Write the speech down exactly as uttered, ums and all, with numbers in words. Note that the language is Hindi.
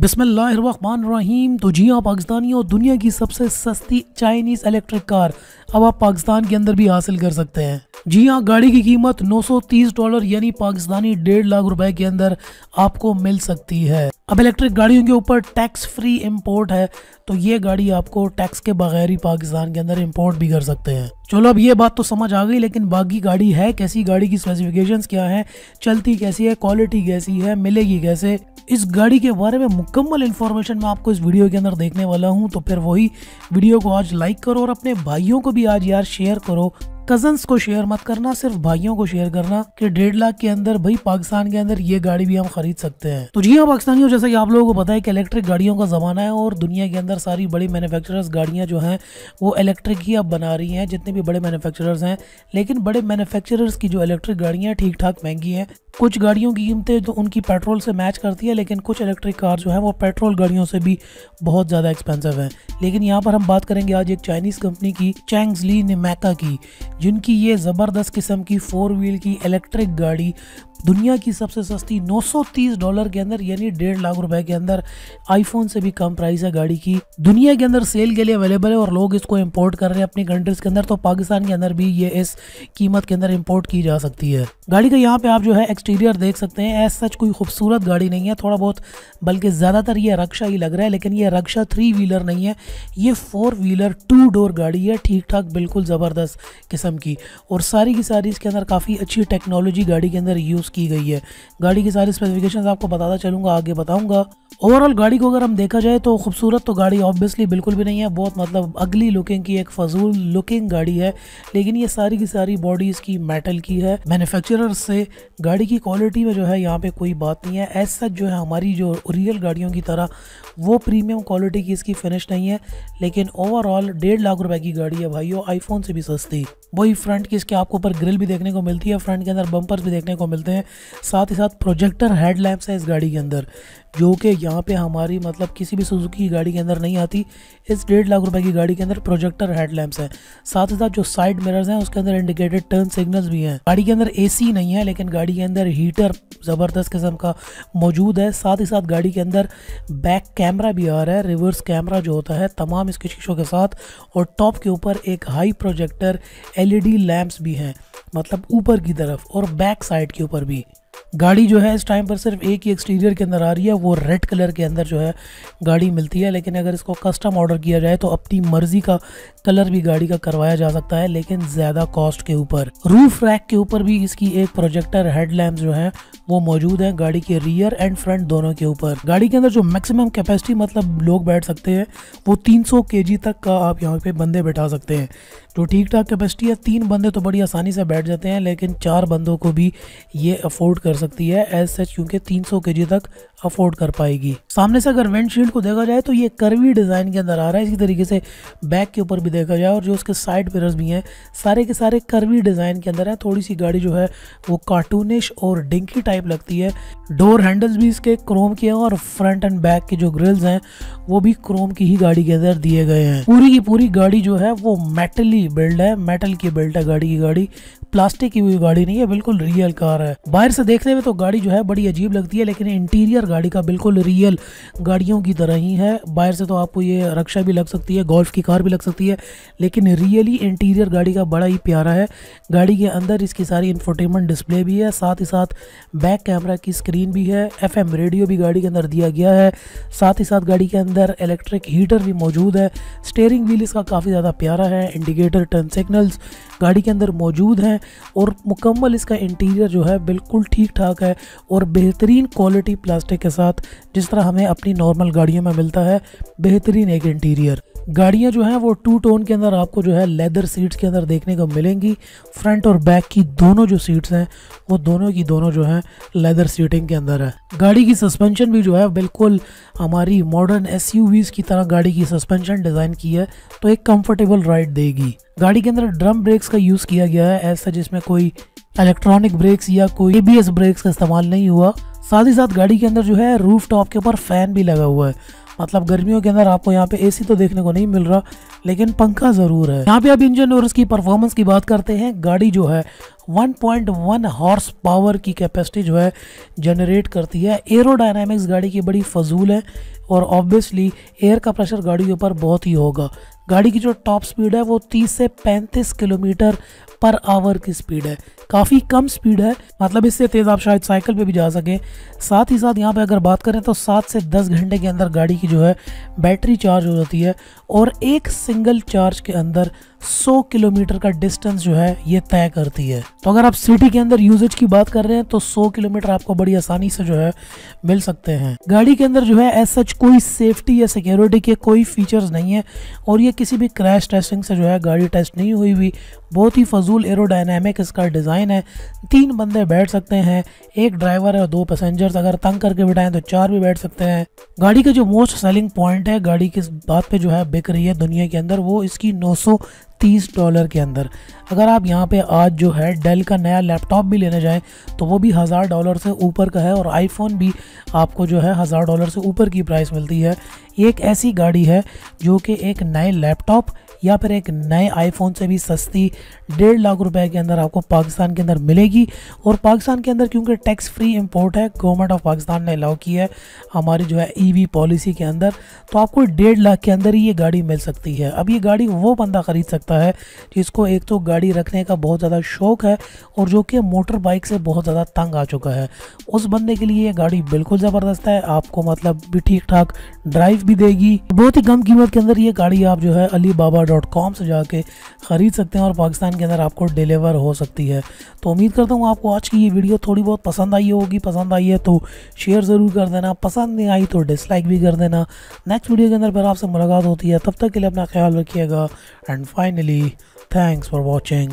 बिस्मिल्लाहिर्रहमानिर्रहीम। तो जी हाँ पाकिस्तानियों, दुनिया की सबसे सस्ती चाइनीज़ इलेक्ट्रिक कार अब आप पाकिस्तान के अंदर भी हासिल कर सकते हैं। जी हाँ, गाड़ी की कीमत नौ सौ तीस डॉलर यानी पाकिस्तानी डेढ़ लाख रुपए के अंदर आपको मिल सकती है। अब इलेक्ट्रिक गाड़ियों के ऊपर टैक्स फ्री इंपोर्ट है, तो ये गाड़ी आपको टैक्स के बगैर ही पाकिस्तान के अंदर इंपोर्ट भी कर सकते हैं। चलो अब ये बात तो समझ आ गई, लेकिन बाकी गाड़ी है कैसी, गाड़ी की स्पेसिफिकेशंस क्या हैं, चलती कैसी है, क्वालिटी कैसी है, मिलेगी कैसे, इस गाड़ी के बारे में मुकम्मल इन्फॉर्मेशन मैं आपको इस वीडियो के अंदर देखने वाला हूँ। तो फिर वही वीडियो को आज लाइक करो और अपने भाइयों को भी आज यार शेयर करो। कजन्स को शेयर मत करना, सिर्फ भाइयों को शेयर करना कि डेढ़ लाख के अंदर भाई पाकिस्तान के अंदर ये गाड़ी भी हम खरीद सकते हैं। तो जी हाँ पाकिस्तानियों, जैसा कि आप लोगों को पता है कि इलेक्ट्रिक गाड़ियों का ज़माना है और दुनिया के अंदर सारी बड़ी मैन्युफैक्चरर्स गाड़ियाँ जो हैं वो इलेक्ट्रिक ही अब बना रही हैं, जितने भी बड़े मैन्युफैक्चरर्स हैं। लेकिन बड़े मैन्युफैक्चरर्स की जो इलेक्ट्रिक गाड़ियाँ ठीक ठाक महंगी हैं। कुछ गाड़ियों की कीमतें तो उनकी पेट्रोल से मैच करती है, लेकिन कुछ इलेक्ट्रिक कार जो है वो पेट्रोल गाड़ियों से भी बहुत ज़्यादा एक्सपेंसिव है। लेकिन यहाँ पर हम बात करेंगे आज एक चाइनीज़ कंपनी की चैंगन मैका की, जिनकी ये ज़बरदस्त किस्म की फोर व्हील की इलेक्ट्रिक गाड़ी दुनिया की सबसे सस्ती नौ सौ तीस डॉलर के अंदर यानी डेढ़ लाख रुपए के अंदर, आईफोन से भी कम प्राइस है गाड़ी की, दुनिया के अंदर सेल के लिए अवेलेबल है और लोग इसको इंपोर्ट कर रहे हैं अपनी कंट्रीज के अंदर। तो पाकिस्तान के अंदर भी ये इस कीमत के अंदर इंपोर्ट की जा सकती है। गाड़ी का यहाँ पे आप जो है एक्सटीरियर देख सकते हैं। एज सच कोई खूबसूरत गाड़ी नहीं है, थोड़ा बहुत बल्कि ज़्यादातर ये रक्षा ही लग रहा है, लेकिन ये रक्षा थ्री व्हीलर नहीं है, ये फोर व्हीलर टू डोर गाड़ी है, ठीक ठाक बिल्कुल ज़बरदस्त किस्म की। और सारी की सारी इसके अंदर काफ़ी अच्छी टेक्नोलॉजी गाड़ी के अंदर यूज़ की गई है। गाड़ी की सारी स्पेसिफिकेशंस आपको बताता चलूंगा, आगे बताऊंगा। ओवरऑल गाड़ी को अगर हम देखा जाए तो खूबसूरत तो गाड़ी ऑब्वियसली बिल्कुल भी नहीं है, बहुत मतलब अगली लुकिंग की एक फजूल लुकिंग गाड़ी है। लेकिन ये सारी की सारी बॉडी इसकी मेटल की है, मैन्युफैक्चरर से गाड़ी की क्वालिटी में जो है यहाँ पे कोई बात नहीं है। एज सच जो है हमारी जो रियल गाड़ियों की तरह वो प्रीमियम क्वालिटी की इसकी फिनिश नहीं है, लेकिन ओवरऑल डेढ़ लाख रुपए की गाड़ी है भाइयों, आईफोन से भी सस्ती। वही फ्रंट की इसके आपको ऊपर ग्रिल भी देखने को मिलती है, फ्रंट के अंदर बम्पर्स भी देखने को मिलते हैं, साथ ही साथ प्रोजेक्टर हेडलैम्प्स है इस गाड़ी के अंदर, जो कि यहाँ पे हमारी मतलब किसी भी सुजुकी की गाड़ी के अंदर नहीं आती। इस डेढ़ लाख रुपए की गाड़ी के अंदर प्रोजेक्टर हेडलैम्प्स हैं, साथ ही साथ जो साइड मिरर्स हैं उसके अंदर इंडिकेटेड टर्न सिग्नल्स भी हैं। गाड़ी के अंदर एसी नहीं है, लेकिन गाड़ी के अंदर हीटर ज़बरदस्त किस्म का मौजूद है। साथ ही साथ गाड़ी के अंदर बैक कैमरा भी आ रहा है, रिवर्स कैमरा जो होता है तमाम इसके शीशों के साथ, और टॉप के ऊपर एक high projector L E D lamps भी हैं, मतलब ऊपर की तरफ और बैक साइड के ऊपर भी। गाड़ी जो है इस टाइम पर सिर्फ एक ही एक्सटीरियर के अंदर आ रही है, वो रेड कलर के अंदर जो है गाड़ी मिलती है। लेकिन अगर इसको कस्टम ऑर्डर किया जाए तो अपनी मर्ज़ी का कलर भी गाड़ी का करवाया जा सकता है, लेकिन ज़्यादा कॉस्ट के ऊपर। रूफ रैक के ऊपर भी इसकी एक प्रोजेक्टर हेडलैम्प जो है वो मौजूद है, गाड़ी के रियर एंड फ्रंट दोनों के ऊपर। गाड़ी के अंदर जो मैक्सिमम कैपेसिटी मतलब लोग बैठ सकते हैं वो तीन सौ के जी तक का आप यहाँ पे बंदे बैठा सकते हैं, तो ठीक ठाक कैपेसिटी है। तीन बंदे तो बड़ी आसानी से बैठ जाते हैं, लेकिन चार बंदों को भी ये अफोर्ड कर सकती है एज सच, क्योंकि तीन सौ केजी तक अफोर्ड कर पाएगी। सामने से अगर विंडशील्ड को देखा जाए तो ये कर्वी डिज़ाइन के अंदर आ रहा है, इसी तरीके से बैक के ऊपर भी देखा जाए, और जो उसके साइड मिरर्स भी हैं सारे के सारे कर्वी डिज़ाइन के अंदर है। थोड़ी सी गाड़ी जो है वो कार्टूनिश और डिंकी टाइप लगती है। डोर हैंडल्स भी इसके क्रोम के हैं और फ्रंट एंड बैक के जो ग्रिल्स हैं वो भी क्रोम की ही गाड़ी के अंदर दिए गए हैं। पूरी की पूरी गाड़ी जो है वो मेटली बिल्ड है, मेटल की बिल्ड है गाड़ी की, गाड़ी प्लास्टिक की हुई गाड़ी नहीं है, बिल्कुल रियल कार है। बाहर से देखने में तो गाड़ी जो है बड़ी अजीब लगती है, लेकिन इंटीरियर गाड़ी का बिल्कुल रियल गाड़ियों की तरह ही है। बाहर से तो आपको ये रक्षा भी लग सकती है, गोल्फ की कार भी लग सकती है, लेकिन रियली इंटीरियर गाड़ी का बड़ा ही प्यारा है। गाड़ी के अंदर इसकी सारी इंफोटेनमेंट डिस्प्ले भी है, साथ ही साथ बैक कैमरा की स्क्रीन भी है, एफएम रेडियो भी गाड़ी के अंदर दिया गया है, साथ ही साथ गाड़ी के अंदर इलेक्ट्रिक हीटर भी मौजूद है। स्टेयरिंग व्हील इसका काफ़ी ज़्यादा प्यारा है, इंडिकेटर टर्न सिग्नल्स गाड़ी के अंदर मौजूद हैं, और मुकम्मल इसका इंटीरियर जो है बिल्कुल ठीक ठाक है और बेहतरीन क्वालिटी प्लास्टिक के साथ, जिस तरह हमें अपनी नॉर्मल गाड़ियों में मिलता है, बेहतरीन एक इंटीरियर। गाड़ियाँ जो हैं वो टू टोन के अंदर आपको जो है लेदर सीट्स के अंदर देखने को मिलेंगी, फ्रंट और बैक की दोनों जो सीट्स हैं वो दोनों की दोनों जो हैं लेदर सीटिंग के अंदर है। गाड़ी की सस्पेंशन भी जो है बिल्कुल हमारी मॉडर्न एसयूवीज़ की तरह गाड़ी की सस्पेंशन डिज़ाइन की है, तो एक कंफर्टेबल राइड देगी। गाड़ी के अंदर ड्रम ब्रेक्स का यूज़ किया गया है, ऐसा जिसमें कोई इलेक्ट्रॉनिक ब्रेक्स या कोई ए बी एस ब्रेक्स का इस्तेमाल नहीं हुआ। साथ ही साथ गाड़ी के अंदर जो है रूफ टॉप के ऊपर फैन भी लगा हुआ है, मतलब गर्मियों के अंदर आपको यहाँ पे एसी तो देखने को नहीं मिल रहा, लेकिन पंखा ज़रूर है। यहाँ पे अब इंजन और उसकी परफॉर्मेंस की बात करते हैं। गाड़ी जो है one point one horse power की कैपेसिटी जो है जनरेट करती है। एरोडायनामिक्स गाड़ी की बड़ी फजूल है और ऑब्वियसली एयर का प्रेशर गाड़ी के ऊपर बहुत ही होगा। गाड़ी की जो टॉप स्पीड है वो तीस से पैंतीस किलोमीटर पर आवर की स्पीड है, काफ़ी कम स्पीड है, मतलब इससे तेज़ आप शायद साइकिल पे भी जा सकें। साथ ही साथ यहाँ पे अगर बात करें तो सात से दस घंटे के अंदर गाड़ी की जो है बैटरी चार्ज हो जाती है और एक सिंगल चार्ज के अंदर सौ किलोमीटर का डिस्टेंस जो है ये तय करती है। तो अगर आप सिटी के अंदर यूजेज की बात कर रहे हैं तो सौ किलोमीटर आपको बड़ी आसानी से जो है मिल सकते हैं। गाड़ी के अंदर जो है एज सच कोई सेफ्टी या सिक्योरिटी के कोई फीचर्स नहीं है और ये किसी भी क्रैश टेस्टिंग से जो है गाड़ी टेस्ट नहीं हुई हुई। बहुत ही फजूल एरोडायनेमिक इसका डिज़ाइन है। तीन बंदे बैठ सकते हैं, एक ड्राइवर है और दो पैसेंजर्स, अगर तंग करके बिठाएं तो चार भी बैठ सकते हैं। गाड़ी का जो मोस्ट सेलिंग पॉइंट है, गाड़ी किस बात पे जो है बिक रही है दुनिया के अंदर, वो इसकी नौ सौ तीस डॉलर के अंदर। अगर आप यहाँ पे आज जो है डेल का नया लैपटॉप भी लेने जाएं तो वो भी हज़ार डॉलर से ऊपर का है और आईफोन भी आपको जो है हज़ार डॉलर से ऊपर की प्राइस मिलती है। ये एक ऐसी गाड़ी है जो कि एक नए लैपटॉप या फिर एक नए आईफोन से भी सस्ती डेढ़ लाख रुपए के अंदर आपको पाकिस्तान के अंदर मिलेगी। और पाकिस्तान के अंदर क्योंकि टैक्स फ्री इंपोर्ट है, गवर्नमेंट ऑफ पाकिस्तान ने अलाउ की है हमारी जो है ईवी पॉलिसी के अंदर, तो आपको डेढ़ लाख के अंदर ही ये गाड़ी मिल सकती है। अब ये गाड़ी वो बंदा ख़रीद सकता है जिसको एक तो गाड़ी रखने का बहुत ज़्यादा शौक़ है और जो कि मोटर बाइक से बहुत ज़्यादा तंग आ चुका है, उस बंदे के लिए ये गाड़ी बिल्कुल ज़बरदस्त है। आपको मतलब भी ठीक ठाक ड्राइव भी देगी। बहुत ही कम कीमत के अंदर ये गाड़ी आप जो है अलीबाबा डॉट कॉम से जाके ख़रीद सकते हैं और पाकिस्तान के अंदर आपको डिलीवर हो सकती है। तो उम्मीद करता हूँ आपको आज की ये वीडियो थोड़ी बहुत पसंद आई होगी। पसंद आई है तो शेयर ज़रूर कर देना, पसंद नहीं आई तो डिसलाइक भी कर देना। नेक्स्ट वीडियो के अंदर फिर आपसे मुलाकात होती है, तब तक के लिए अपना ख्याल रखिएगा and finally thanks for watching.